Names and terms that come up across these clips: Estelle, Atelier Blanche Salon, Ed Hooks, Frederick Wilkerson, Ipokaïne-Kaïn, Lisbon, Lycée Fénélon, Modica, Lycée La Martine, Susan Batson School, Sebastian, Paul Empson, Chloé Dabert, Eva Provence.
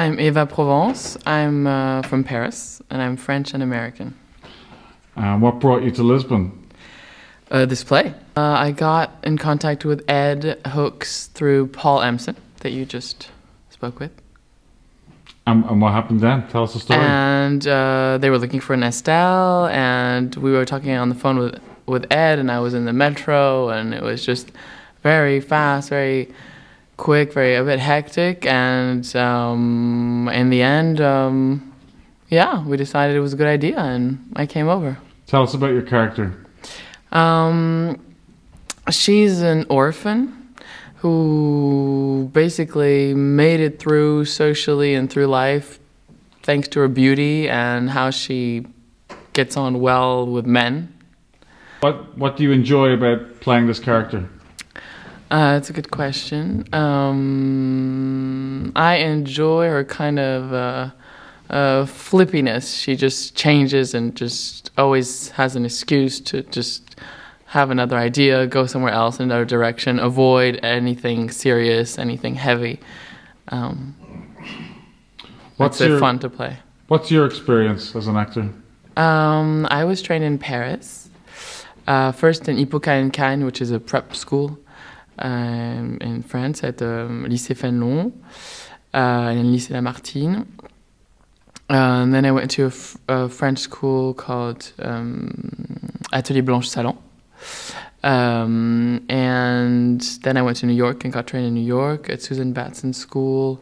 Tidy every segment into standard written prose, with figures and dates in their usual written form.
I'm Eva Provence. I'm from Paris, and I'm French and American. What brought you to Lisbon? This play. I got in contact with Ed Hooks through Paul Empson, that you just spoke with. And what happened then? Tell us the story. And they were looking for an Estelle, and we were talking on the phone with Ed, and I was in the metro, and it was just very fast, very quick, very a bit hectic, and in the end, yeah, we decided it was a good idea, and I came over. Tell us about your character. She's an orphan who basically made it through socially and through life thanks to her beauty and how she gets on well with men. What do you enjoy about playing this character? That's a good question. I enjoy her kind of flippiness. She just changes and just always has an excuse to just have another idea, go somewhere else, another direction, avoid anything serious, anything heavy. What's it fun to play. What's your experience as an actor? I was trained in Paris, first in Ipokaïne-Kaïn, which is a prep school in France, at the Lycée Fénélon and Lycée La Martine. And then I went to a French school called Atelier Blanche Salon. And then I went to New York and got trained in New York at Susan Batson School,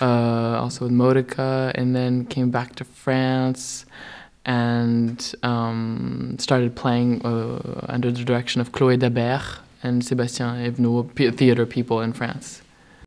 also with Modica, and then came back to France and started playing under the direction of Chloé Dabert and Sebastian theater people in France.